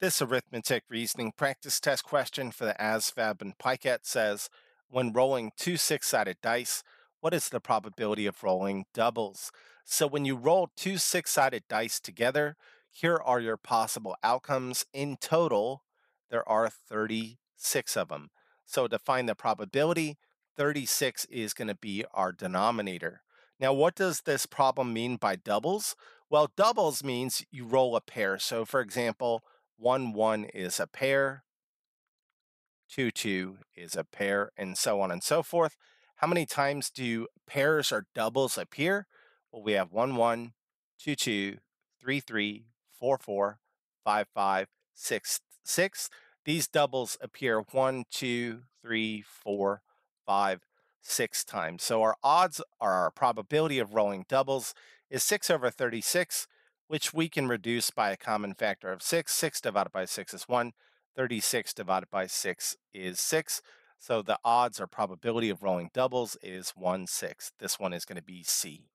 This arithmetic reasoning practice test question for the ASVAB and PiCAT says, when rolling two six-sided dice, what is the probability of rolling doubles? So when you roll two six-sided dice together, here are your possible outcomes. In total, there are 36 of them. So to find the probability, 36 is going to be our denominator. Now, what does this problem mean by doubles? Well, doubles means you roll a pair. So for example, 1, 1 is a pair, 2, 2 is a pair, and so on and so forth. How many times do pairs or doubles appear? Well, we have 1, 1, 2, 2, 3, 3, 4, 4, 5, 5, 6, 6. These doubles appear 1, 2, 3, 4, 5, 6 times. So our odds or our probability of rolling doubles is 6/36. Which we can reduce by a common factor of 6. 6 divided by 6 is 1. 36 divided by 6 is 6. So the odds or probability of rolling doubles is 1/6. This one is going to be C.